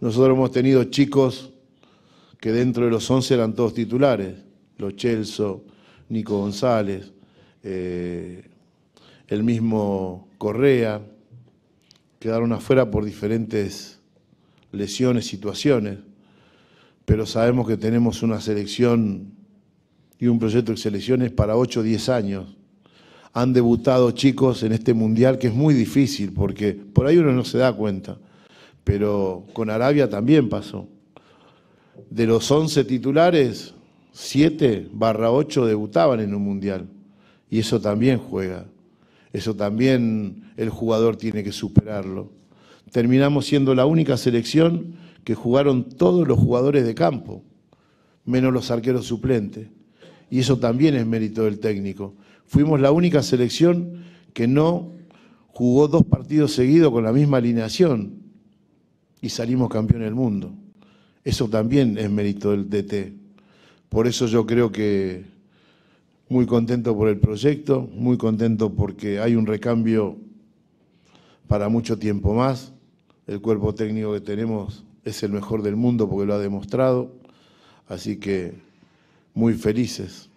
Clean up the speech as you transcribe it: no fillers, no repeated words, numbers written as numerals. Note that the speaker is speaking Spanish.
Nosotros hemos tenido chicos que dentro de los 11 eran todos titulares, los Chelso, Nico González, el mismo Correa, quedaron afuera por diferentes lesiones, situaciones, pero sabemos que tenemos una selección y un proyecto de selecciones para 8 o 10 años. Han debutado chicos en este Mundial, que es muy difícil, porque por ahí uno no se da cuenta, pero con Arabia también pasó. De los 11 titulares, 7/8 debutaban en un Mundial, y eso también juega, eso también el jugador tiene que superarlo. Terminamos siendo la única selección que jugaron todos los jugadores de campo, menos los arqueros suplentes, y eso también es mérito del técnico. Fuimos la única selección que no jugó 2 partidos seguidos con la misma alineación y salimos campeón del mundo. Eso también es mérito del DT. Por eso yo creo que muy contento por el proyecto, muy contento porque hay un recambio para mucho tiempo más. El cuerpo técnico que tenemos es el mejor del mundo porque lo ha demostrado. Así que muy felices.